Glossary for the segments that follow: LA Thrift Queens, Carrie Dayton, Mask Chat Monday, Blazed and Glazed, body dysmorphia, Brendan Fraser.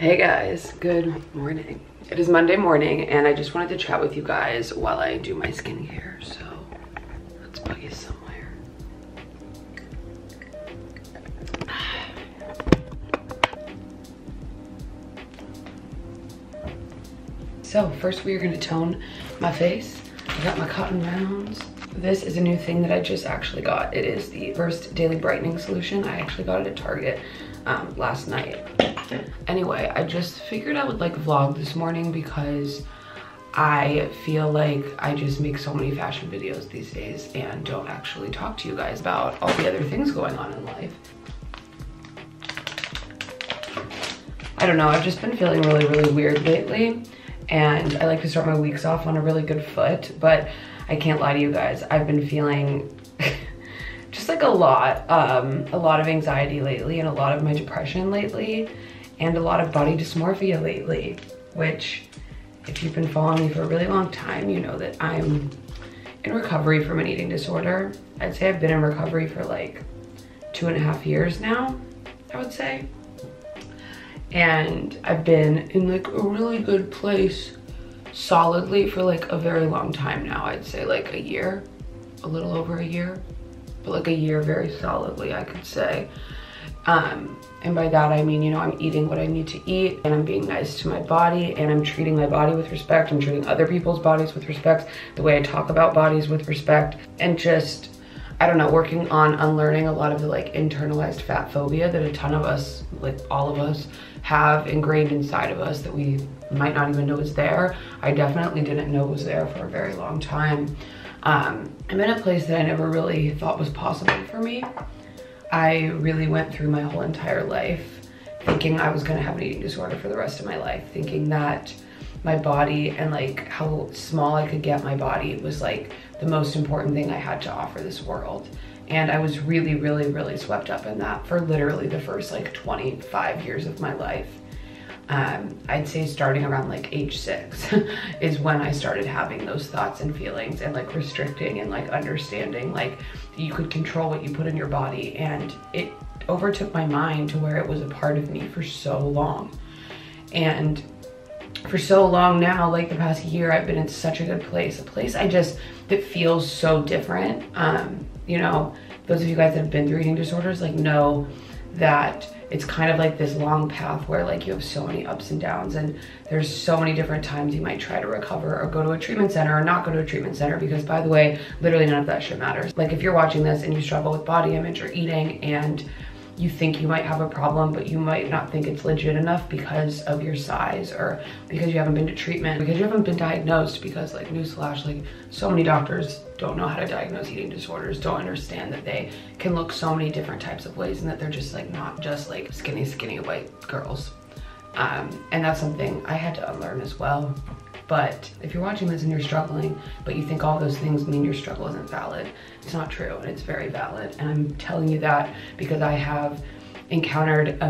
Hey guys, good morning. It is Monday morning and I just wanted to chat with you guys while I do my skincare, so let's put you somewhere. So first we are gonna tone my face. I got my cotton rounds. This is a new thing that I just actually got. It is the first daily brightening solution. I actually got it at Target last night. Anyway, I just figured I would like vlog this morning because I feel like I just make so many fashion videos these days and don't actually talk to you guys about all the other things going on in life. I don't know, I've just been feeling really, really weird lately and I like to start my weeks off on a really good foot, but I can't lie to you guys, I've been feeling just like a lot of anxiety lately and a lot of my depression lately and a lot of body dysmorphia lately, which if you've been following me for a really long time, you know that I'm in recovery from an eating disorder. I'd say I've been in recovery for like 2.5 years now, I would say. And I've been in like a really good place solidly for like a very long time now. I'd say like a year, a little over a year, but like a year very solidly, I could say. And by that I mean, you know, I'm eating what I need to eat and I'm being nice to my body and I'm treating my body with respect. I'm treating other people's bodies with respect, the way I talk about bodies with respect, and just, I don't know, working on unlearning a lot of the like internalized fat phobia that a ton of us, like all of us, have ingrained inside of us that we might not even know is there. I definitely didn't know was there for a very long time. I'm in a place that I never really thought was possible for me. I really went through my whole entire life thinking I was gonna have an eating disorder for the rest of my life, thinking that my body and like how small I could get my body was like the most important thing I had to offer this world. And I was really, really, really swept up in that for literally the first like 25 years of my life. I'd say starting around like age 6 is when I started having those thoughts and feelings and like restricting and like understanding like you could control what you put in your body, and it overtook my mind to where it was a part of me for so long. And for so long now, like the past year, I've been in such a good place, a place I just, that feels so different. You know, those of you guys that have been through eating disorders like know that it's kind of like this long path where like you have so many ups and downs and there's so many different times you might try to recover or go to a treatment center or not go to a treatment center, because by the way, literally none of that shit matters. Like if you're watching this and you struggle with body image or eating and you think you might have a problem, but you might not think it's legit enough because of your size or because you haven't been to treatment, because you haven't been diagnosed, because like newsflash, like so many doctors don't know how to diagnose eating disorders, don't understand that they can look so many different types of ways and that they're just like not just like skinny, skinny white girls. And that's something I had to unlearn as well. But if you're watching this and you're struggling, but you think all those things mean your struggle isn't valid, it's not true, and it's very valid. And I'm telling you that because I have encountered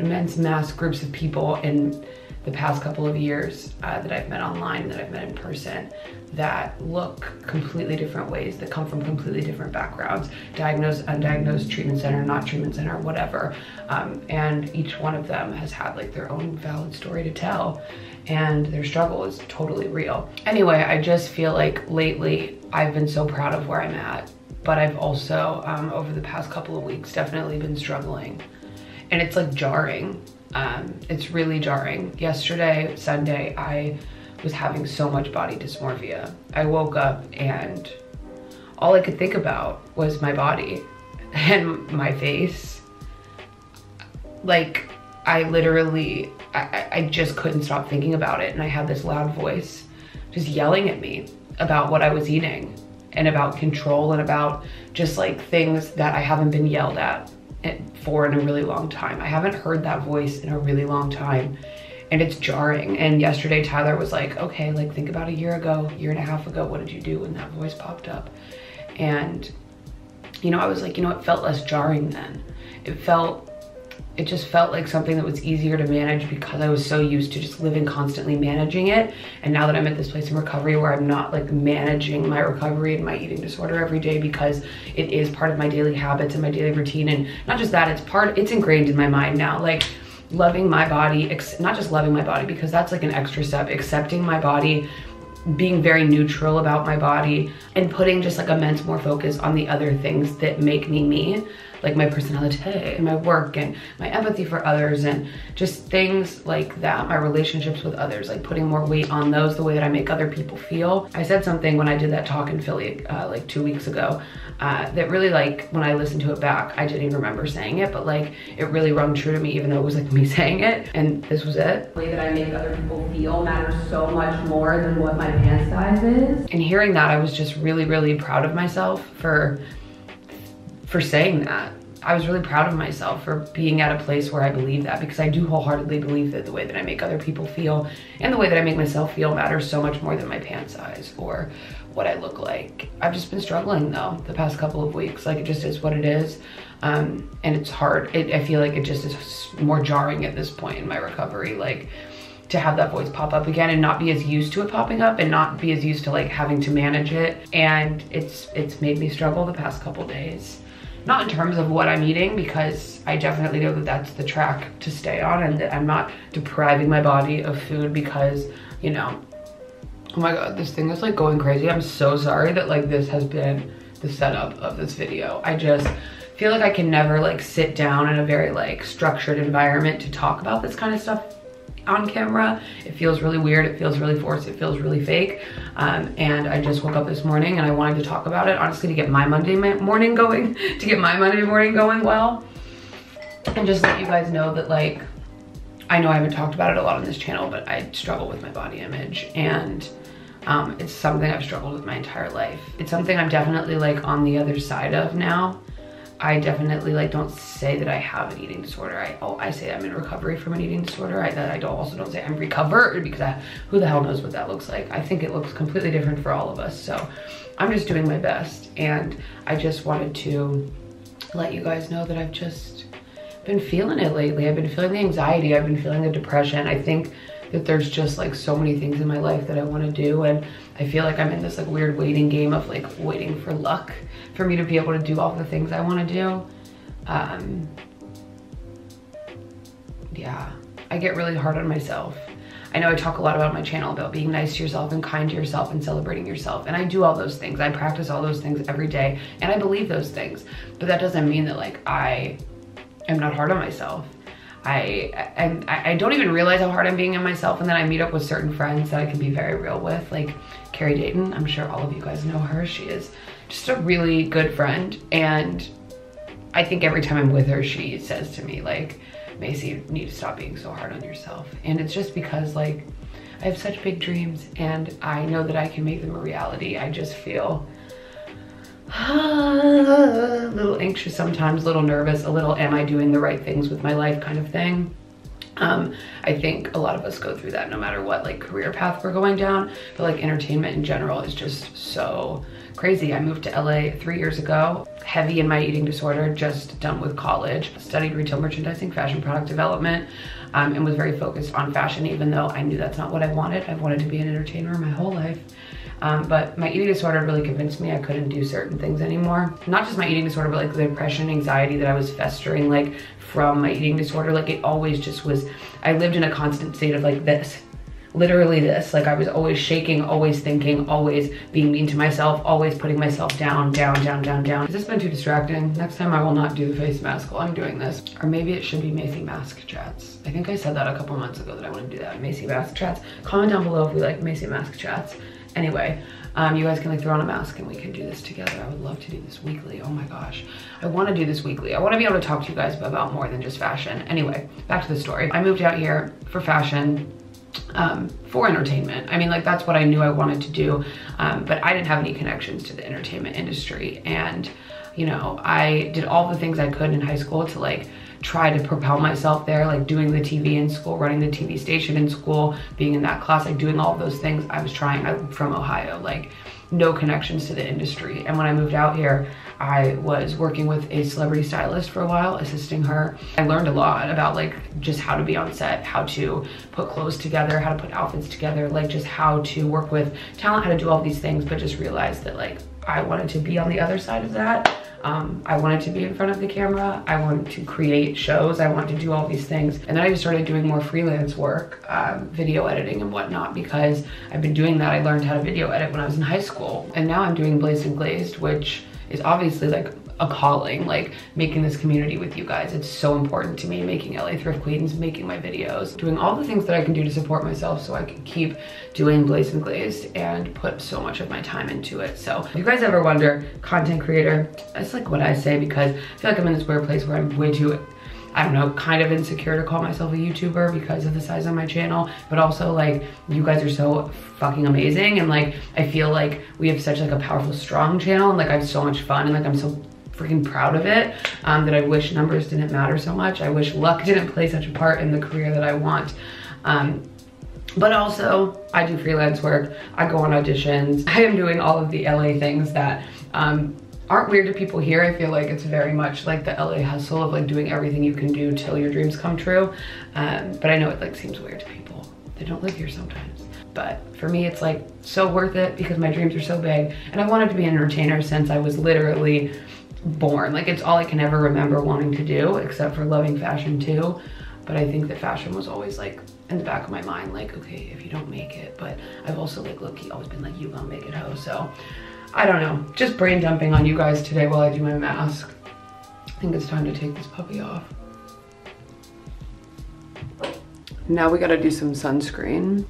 immense mass groups of people in the past couple of years that I've met online, that I've met in person, that look completely different ways, that come from completely different backgrounds, diagnosed, undiagnosed, treatment center, not treatment center, whatever. And each one of them has had like their own valid story to tell, and their struggle is totally real. Anyway, I just feel like lately I've been so proud of where I'm at, but I've also over the past couple of weeks definitely been struggling, and it's like jarring. It's really jarring. Yesterday, Sunday, I was having so much body dysmorphia. I woke up and all I could think about was my body and my face. Like I literally, I just couldn't stop thinking about it, and I had this loud voice just yelling at me about what I was eating and about control and about just like things that I haven't been yelled at for in a really long time. I haven't heard that voice in a really long time, and it's jarring. And yesterday Tyler was like, okay, like think about a year ago, year and a half ago, what did you do when that voice popped up? And you know, I was like, you know, it felt less jarring then. It just felt like something that was easier to manage because I was so used to just living constantly managing it. And now that I'm at this place in recovery where I'm not like managing my recovery and my eating disorder every day, because it is part of my daily habits and my daily routine. And not just that, it's ingrained in my mind now. Like loving my body, not just loving my body because that's like an extra step, accepting my body, being very neutral about my body, and putting just like immense more focus on the other things that make me me, like my personality and my work and my empathy for others and just things like that, my relationships with others, like putting more weight on those, the way that I make other people feel. I said something when I did that talk in Philly like 2 weeks ago that really, like, when I listened to it back, I didn't even remember saying it, but like it really rung true to me, even though it was like me saying it, and this was it. The way that I make other people feel matters so much more than what my pant size is. And hearing that, I was just really, really proud of myself for saying that. I was really proud of myself for being at a place where I believe that, because I do wholeheartedly believe that the way that I make other people feel and the way that I make myself feel matters so much more than my pant size or what I look like. I've just been struggling though the past couple of weeks. Like, it just is what it is. And it's hard. I feel like it just is more jarring at this point in my recovery, like to have that voice pop up again and not be as used to it popping up and not be as used to like having to manage it. And it's made me struggle the past couple days. Not in terms of what I'm eating, because I definitely know that that's the track to stay on and that I'm not depriving my body of food because, you know, oh my God, this thing is like going crazy. I'm so sorry that like this has been the setup of this video. I just feel like I can never like sit down in a very like structured environment to talk about this kind of stuff on camera. It feels really weird, it feels really forced, it feels really fake. And I just woke up this morning and I wanted to talk about it, honestly, to get my Monday morning going, to get my Monday morning going well. And just let you guys know that, like, I know I haven't talked about it a lot on this channel, but I struggle with my body image, and it's something I've struggled with my entire life. It's something I'm definitely like on the other side of now. I definitely like don't say that I have an eating disorder. I say I'm in recovery from an eating disorder. I also don't say I'm recovered, because who the hell knows what that looks like. I think it looks completely different for all of us. So I'm just doing my best. And I just wanted to let you guys know that I've just been feeling it lately. I've been feeling the anxiety. I've been feeling the depression. I think that there's just like so many things in my life that I want to do. And I feel like I'm in this like weird waiting game of like waiting for luck for me to be able to do all the things I want to do. Yeah, I get really hard on myself. I know I talk a lot about my channel about being nice to yourself and kind to yourself and celebrating yourself. And I do all those things. I practice all those things every day. And I believe those things. But that doesn't mean that like I am not hard on myself. I don't even realize how hard I'm being on myself, and then I meet up with certain friends that I can be very real with, like Carrie Dayton. I'm sure all of you guys know her. She is just a really good friend, and I think every time I'm with her, she says to me, like, Macy, you need to stop being so hard on yourself. And it's just because, like, I have such big dreams, and I know that I can make them a reality. I just feel a little anxious sometimes, a little nervous, a little am I doing the right things with my life kind of thing. I think a lot of us go through that no matter what like career path we're going down, but like entertainment in general is just so crazy. I moved to LA 3 years ago, heavy in my eating disorder, just done with college, studied retail merchandising, fashion product development, and was very focused on fashion, even though I knew that's not what I wanted. I've wanted to be an entertainer my whole life. But my eating disorder really convinced me I couldn't do certain things anymore. Not just my eating disorder, but like the depression, anxiety that I was festering like from my eating disorder. Like it always just was, I lived in a constant state of like this, literally this. Like I was always shaking, always thinking, always being mean to myself, always putting myself down, down, down, down, down. Has this been too distracting? Next time I will not do the face mask while I'm doing this. Or maybe it should be Macy Mask Chats. I think I said that a couple months ago that I want to do that, Macy Mask Chats. Comment down below if we like Macy Mask Chats. Anyway, you guys can like throw on a mask and we can do this together. I would love to do this weekly. Oh my gosh. I want to do this weekly. I want to be able to talk to you guys about more than just fashion. Anyway, back to the story. I moved out here for fashion, for entertainment. I mean, like that's what I knew I wanted to do. But I didn't have any connections to the entertainment industry. And, you know, I did all the things I could in high school to like try to propel myself there, like doing the TV in school, running the TV station in school, being in that class, like doing all of those things. I was trying. I'm from Ohio, like no connections to the industry. And when I moved out here, I was working with a celebrity stylist for a while, assisting her. I learned a lot about like just how to be on set, how to put clothes together, how to put outfits together, like just how to work with talent, how to do all these things, but just realized that like I wanted to be on the other side of that. I wanted to be in front of the camera. I wanted to create shows. I wanted to do all these things. And then I just started doing more freelance work, video editing and whatnot, because I've been doing that. I learned how to video edit when I was in high school. And now I'm doing Blazed and Glazed, which is obviously like a calling, like making this community with you guys. It's so important to me, making LA Thrift Queens, making my videos, doing all the things that I can do to support myself so I can keep doing Blazed and Glazed and put so much of my time into it. So if you guys ever wonder, content creator, that's like what I say, because I feel like I'm in this weird place where I'm way too, I don't know, kind of insecure to call myself a YouTuber because of the size of my channel, but also like you guys are so fucking amazing. And like, I feel like we have such like a powerful, strong channel, and like I have so much fun, and like I'm so freaking proud of it, that I wish numbers didn't matter so much. I wish luck didn't play such a part in the career that I want. But also I do freelance work. I go on auditions. I am doing all of the LA things that, aren't weird to people here. I feel like it's very much like the LA hustle of like doing everything you can do till your dreams come true. But I know it like seems weird to people that don't live here sometimes. But for me, it's like so worth it because my dreams are so big, and I wanted to be an entertainer since I was literally born. Like it's all I can ever remember wanting to do, except for loving fashion too. But I think that fashion was always like in the back of my mind, like, okay, if you don't make it, but I've also like low-key always been like, you gonna make it, ho. So I don't know, just brain dumping on you guys today while I do my mask. I think it's time to take this puppy off. Now we gotta do some sunscreen.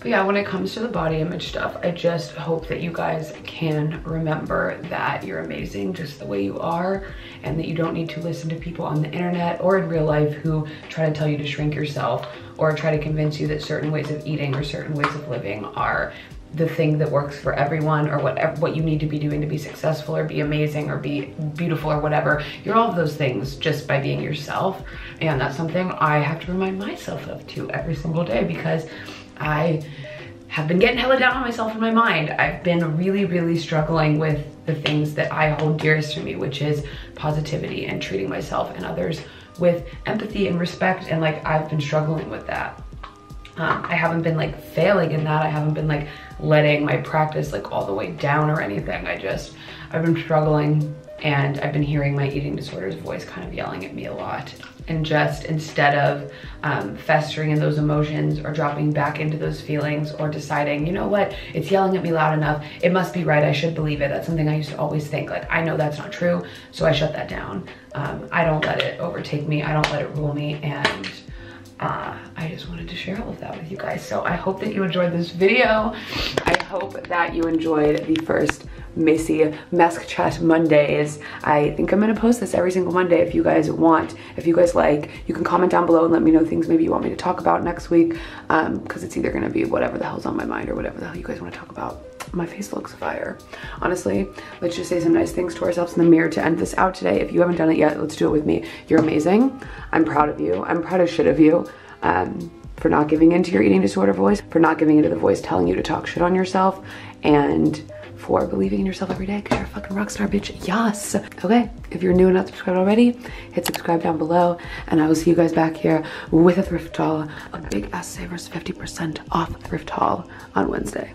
But yeah, when it comes to the body image stuff, I just hope that you guys can remember that you're amazing just the way you are, and that you don't need to listen to people on the internet or in real life who try to tell you to shrink yourself or try to convince you that certain ways of eating or certain ways of living are the thing that works for everyone, or what you need to be doing to be successful or be amazing or be beautiful or whatever. You're all of those things just by being yourself, and that's something I have to remind myself of too every single day, because I have been getting hella down on myself in my mind. I've been really, really struggling with the things that I hold dearest to me, which is positivity and treating myself and others with empathy and respect, and like I've been struggling with that. I haven't been like failing in that. I haven't been like letting my practice like all the way down or anything. I've been struggling, and I've been hearing my eating disorder's voice kind of yelling at me a lot. And just instead of festering in those emotions or dropping back into those feelings or deciding, you know what, it's yelling at me loud enough, it must be right, I should believe it. That's something I used to always think, like, I know that's not true, so I shut that down. I don't let it overtake me, I don't let it rule me, and I just wanted to share all of that with you guys. So I hope that you enjoyed this video. I hope that you enjoyed the first Macy Mask Chat Mondays. I think I'm gonna post this every single Monday. If you guys want, if you guys like, you can comment down below and let me know things maybe you want me to talk about next week, because it's either gonna be whatever the hell's on my mind or whatever the hell you guys want to talk about. My face looks fire. Honestly, let's just say some nice things to ourselves in the mirror to end this out today. If you haven't done it yet, let's do it with me. You're amazing. I'm proud of you. I'm proud as shit of you. For not giving into your eating disorder voice, for not giving into the voice telling you to talk shit on yourself, and for believing in yourself every day, because you're a fucking rock star, bitch. Yes. Okay, if you're new and not subscribed already, hit subscribe down below, and I will see you guys back here with a thrift haul, a big ass savers 50% off thrift haul on Wednesday.